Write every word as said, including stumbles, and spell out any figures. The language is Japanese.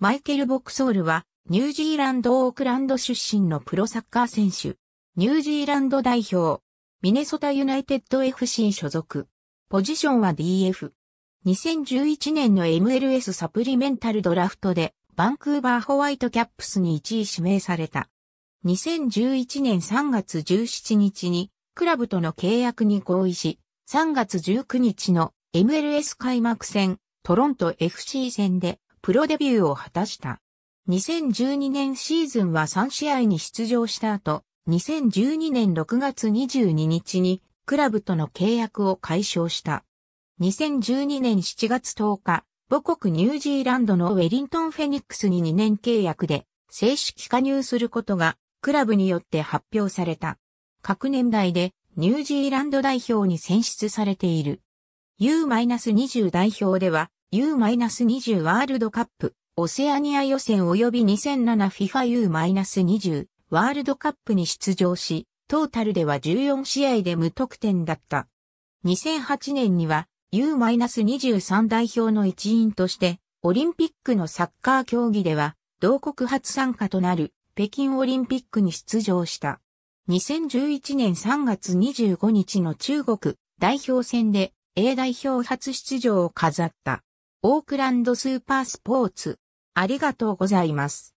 マイケル・ボクソールは、ニュージーランド・オークランド出身のプロサッカー選手。ニュージーランド代表。ミネソタ・ユナイテッド エフシー 所属。ポジションは ディーエフ。にせんじゅういちねんの エムエルエス サプリメンタルドラフトで、バンクーバー・ホワイトキャップスにいちい指名された。にせんじゅういちねんさんがつじゅうしちにちに、クラブとの契約に合意し、さんがつじゅうくにちの エムエルエス 開幕戦、トロント エフシー 戦で、プロデビューを果たした。にせんじゅうにねんシーズンはさん試合に出場した後、にせんじゅうにねんろくがつにじゅうににちにクラブとの契約を解消した。にせんじゅうにねんしちがつとおか、母国ニュージーランドのウェリントン・フェニックスににねん契約で正式加入することがクラブによって発表された。各年代でニュージーランド代表に選出されている。ユーにじゅう 代表では、ユーにじゅう ワールドカップ、オセアニア予選及び にせんなな フィファ ユーにじゅう ワールドカップに出場し、トータルではじゅうよん試合で無得点だった。にせんはちねんには ユーにじゅうさん 代表の一員として、オリンピックのサッカー競技では、同国初参加となる北京オリンピックに出場した。にせんじゅういちねんさんがつにじゅうごにちの中国代表戦で エー 代表初出場を飾った。オークランドスーパースポーツ。ありがとうございます。